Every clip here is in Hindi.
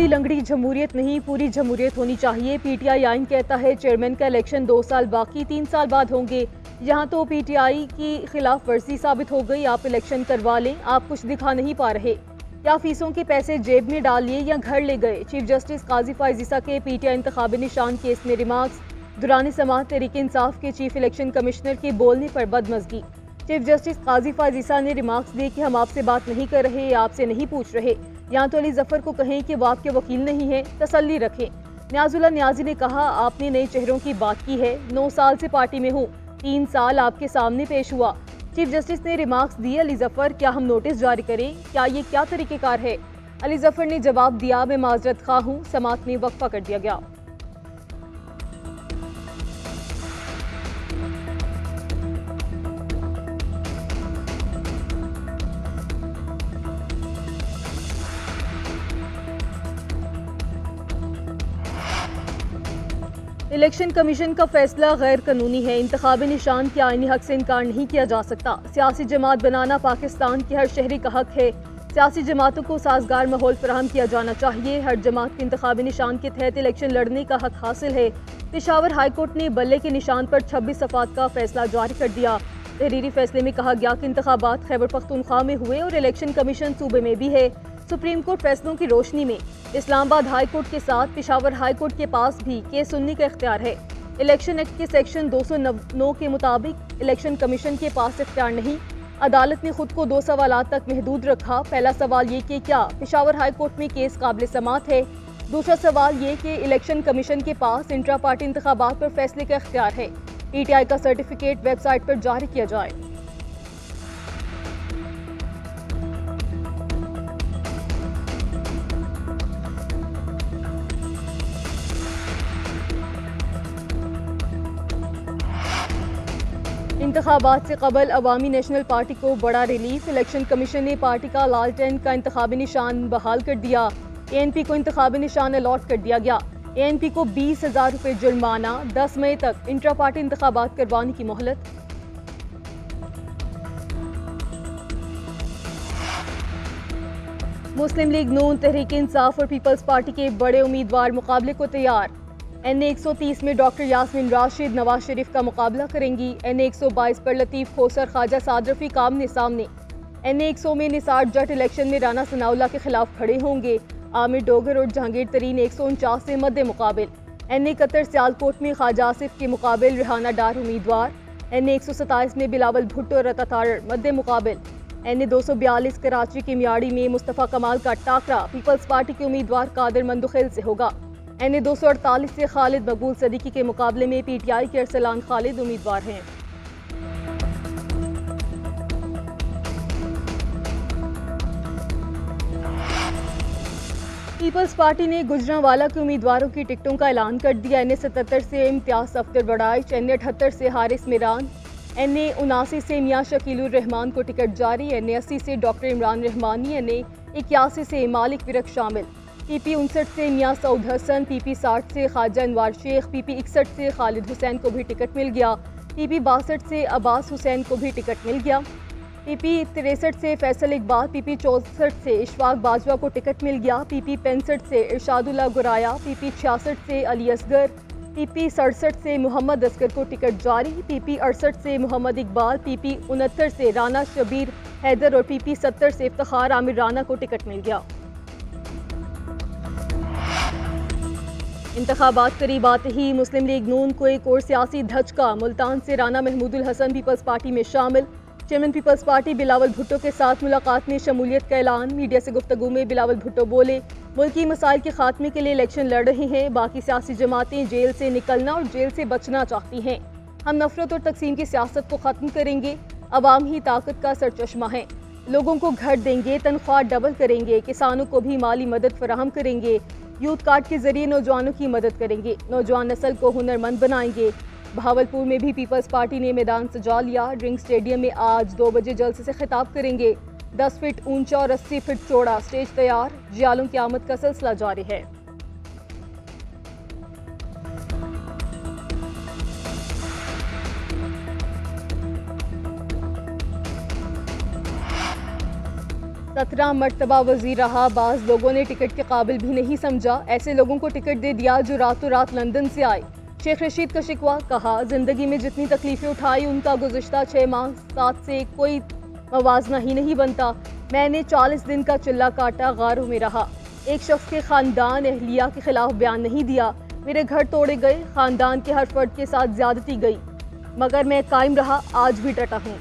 खुली लंगड़ी जमहूरियत नहीं, पूरी जमहूरियत होनी चाहिए। पीटीआई आइन कहता है चेयरमैन का इलेक्शन 2 साल बाकी, 3 साल बाद होंगे। यहाँ तो पीटीआई की खिलाफ वर्जी साबित हो गई। आप इलेक्शन करवा लें, आप कुछ दिखा नहीं पा रहे, या फीसों के पैसे जेब में डाल लिए या घर ले गए। चीफ जस्टिस काजी फैज़ ईसा के पीटीआई इंतखाबी निशान केस में रिमार्क्स। दौरान समाअत तहरीक इंसाफ के चीफ इलेक्शन कमिश्नर के बोलने पर बदमज़गी। चीफ जस्टिस काजी फैज़ ईसा ने रिमार्क्स दिए कि हम आपसे बात नहीं कर रहे, आपसे नहीं पूछ रहे। यहाँ तो अली जफर को कहें कि वो आपके वकील नहीं है, तसल्ली रखें। न्याजुल्ला न्याजी ने कहा आपने नए चेहरों की बात की है, 9 साल से पार्टी में हूँ, 3 साल आपके सामने पेश हुआ। चीफ जस्टिस ने रिमार्क्स दिए अली जफर, क्या हम नोटिस जारी करें? क्या ये क्या तरीक़ेकार है? अली जफर ने जवाब दिया मैं माजरत खा हूँ। समाअत में वक्फा कर दिया गया। इलेक्शन कमीशन का फैसला गैर कानूनी है। इंतखाबी निशान के आईनी हक से इनकार नहीं किया जा सकता। सियासी जमात बनाना पाकिस्तान के हर शहरी का हक है। सियासी जमातों को साजगार माहौल फराहम किया जाना चाहिए। हर जमात के इंतखाबी निशान के तहत इलेक्शन लड़ने का हक हासिल है। पेशावर हाईकोर्ट ने बल्ले के निशान पर 26 सफात का फैसला जारी कर दिया। तहरीरी फैसले में कहा गया कि इंतखाबात खैबर पख्तूनख्वा में हुए और इलेक्शन कमीशन सूबे में भी है। सुप्रीम कोर्ट फैसलों की रोशनी में इस्लामाबाद हाई कोर्ट के साथ पेशावर हाई कोर्ट के पास भी केस सुनने का इख्तियार है। इलेक्शन एक्ट के सेक्शन 209 के मुताबिक इलेक्शन कमीशन के पास इख्तियार नहीं। अदालत ने खुद को 2 सवालात तक महदूद रखा। पहला सवाल ये कि क्या पेशावर हाई कोर्ट में केस काबिल समात है। दूसरा सवाल ये कि इलेक्शन कमीशन के पास इंट्रा पार्टी इंतखाबात पर फैसले का इख्तियार है। पीटीआई का सर्टिफिकेट वेबसाइट पर जारी किया जाए। इंतखाबात से कबल अवामी नेशनल पार्टी को बड़ा रिलीफ। इलेक्शन कमीशन ने पार्टी का लालटेन का इंतखाबी निशान बहाल कर दिया। एएनपी को इंतखाबी निशान अलॉट कर दिया गया। एएनपी को 20,000 रुपये जुर्माना। 10 मई तक इंट्रा पार्टी इंतखाबात करवाने की मोहलत। मुस्लिम लीग नून, तहरीक इंसाफ और पीपल्स पार्टी के बड़े उम्मीदवार मुकाबले को तैयार। NA 130 में डॉक्टर यासमिन राशिद नवाज शरीफ का मुकाबला करेंगी। NA 122 पर लतीफ़ खोसर, ख्वाजा सादरफी का आमने सामने। NA 100 में निसार जट इलेक्शन में राणा सनावला के खिलाफ खड़े होंगे। आमिर डोगर और जहांगीर तरीन 149 से मद्दे मुकाबिल। NA 71 सियालकोट में ख्वाजा आसिफ के मुकाबिल रिहाना डार उम्मीदवार। NA 127 में बिलावल भुट्टो और रता तारण मद्दे मुकाबिल। NA 242 कराची के मियाड़ी में मुस्तफ़ा कमाल का टाकरा पीपल्स पार्टी के उम्मीदवार कादर मंदुखिल से होगा। NA 248 से खालिद मकूल सदीकी के मुकाबले में PTI के अरसलान खालिद उम्मीदवार हैं। पीपल्स पार्टी ने गुजरांवाला के उम्मीदवारों की टिकटों का ऐलान कर दिया। NA 77 से इम्तियाज अफ्तर बड़ाइच, NA 78 से हारिस मरान, NA 79 से मिया शकील रहमान को टिकट जारी। NA 80 से डॉक्टर इमरान रहमानी, NA 81 से मालिक विरक शामिल। PP 59 से निया सऊद हसन, PP 60 से ख्वाजा अनुार शेख, PP 61 से खालिद हुसैन को भी टिकट मिल गया। PP 62 से अब्बास हुसैन को भी टिकट मिल गया। PP 63 से फैसल इकबाल, PP 64 से इशफाक बाजवा को टिकट मिल गया। PP 65 से इरशादुल्ला गुराया, PP 66 से अली असगर, PP 67 से मोहम्मद असगर को टिकट जारी। PP 68 से मोहम्मद इकबाल, PP 69 से राना शबीर हैदर और PP 70 से इफ्तिखार आमिर राना को टिकट मिल गया। इंतखाबात करीब आते ही मुस्लिम लीग नून को एक और सियासी धचका। मुल्तान से राना महमूदुल हसन पीपल्स पार्टी में शामिल। Chairman peoples party Bilawal Bhutto के साथ मुलाकात में शमूलियत का ऐलान। मीडिया से गुफ्तगू में बिलावल भुट्टो बोले मुल्की मसाइल के खात्मे के लिए इलेक्शन लड़ रहे हैं। बाकी सियासी जमातें जेल से निकलना और जेल से बचना चाहती हैं। हम नफरत और तकसीम की सियासत को ख़त्म करेंगे। अवाम ही ताकत का सरचश्मा है। लोगों को घर देंगे, तनख्वाह डबल करेंगे, किसानों को भी माली मदद फराहम करेंगे, यूथ कार्ड के जरिए नौजवानों की मदद करेंगे, नौजवान नस्ल को हुनरमंद बनाएंगे। भावलपुर में भी पीपल्स पार्टी ने मैदान सजा लिया। ड्रिंक स्टेडियम में आज 2 बजे जलसे से खिताब करेंगे। 10 फीट ऊंचा और 80 फीट चौड़ा स्टेज तैयार। जियालों की आमद का सिलसिला जारी है। 17 मरतबा वज़ीर रहा, बाज़ लोगों ने टिकट के काबिल भी नहीं समझा, ऐसे लोगों को टिकट दे दिया जो रातों रात लंदन से आए। शेख रशीद का शिकवा, कहा ज़िंदगी में जितनी तकलीफ़ें उठाई उनका गुज़श्ता 6 माह साथ से कोई मवाजना ही नहीं बनता। मैंने 40 दिन का चिल्ला काटा, गारों में रहा। एक शख्स के ख़ानदान अहलिया के ख़िलाफ़ बयान नहीं दिया। मेरे घर तोड़े गए, ख़ानदान के हर फर्द के साथ ज़्यादती गई, मगर मैं कायम रहा, आज भी डटा हूँ।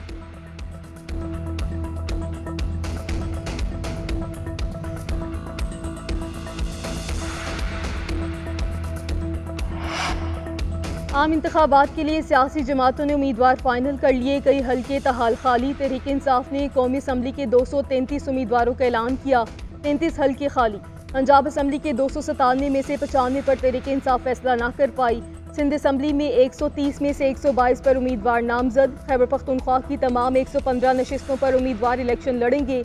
आम इंतखाबात के लिए सियासी जमातों ने उम्मीदवार फाइनल कर लिए, कई हल्के तहाल खाली। तहरीक इंसाफ ने कौमी असम्बली के 233 उम्मीदवारों का ऐलान किया, 33 हल्के खाली। पंजाब असम्बली के 297 में से 95 पर तहरीक इंसाफ फैसला ना कर पाई। सिंध असम्बली में 130 में से 122 पर उम्मीदवार नामजद। खैबर पख्तूनख्वा की तमाम 115 नशिस्तों पर उम्मीदवार इलेक्शन लड़ेंगे।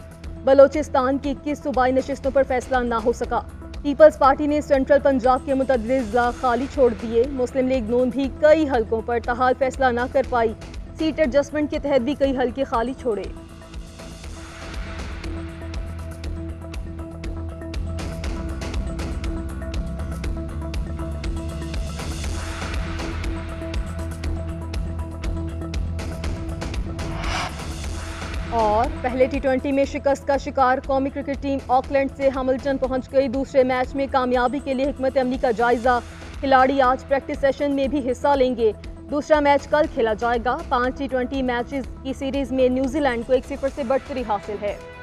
बलोचिस्तान की 21 सूबाई नशिस्तों पर फैसला ना हो सका। पीपल्स पार्टी ने सेंट्रल पंजाब के मुतअद्दिद अज़ला खाली छोड़ दिए। मुस्लिम लीग नून भी कई हलकों पर तहाल फैसला ना कर पाई। सीट एडजस्टमेंट के तहत भी कई हलके खाली छोड़े। और पहले T20 में शिकस्त का शिकार कौमी क्रिकेट टीम ऑकलैंड से हैमिल्टन पहुंच गई। दूसरे मैच में कामयाबी के लिए हिकमत अमली का जायजा, खिलाड़ी आज प्रैक्टिस सेशन में भी हिस्सा लेंगे। दूसरा मैच कल खेला जाएगा। 5 T20 मैचेस की सीरीज़ में न्यूजीलैंड को 1-0 से बढ़तरी हासिल है।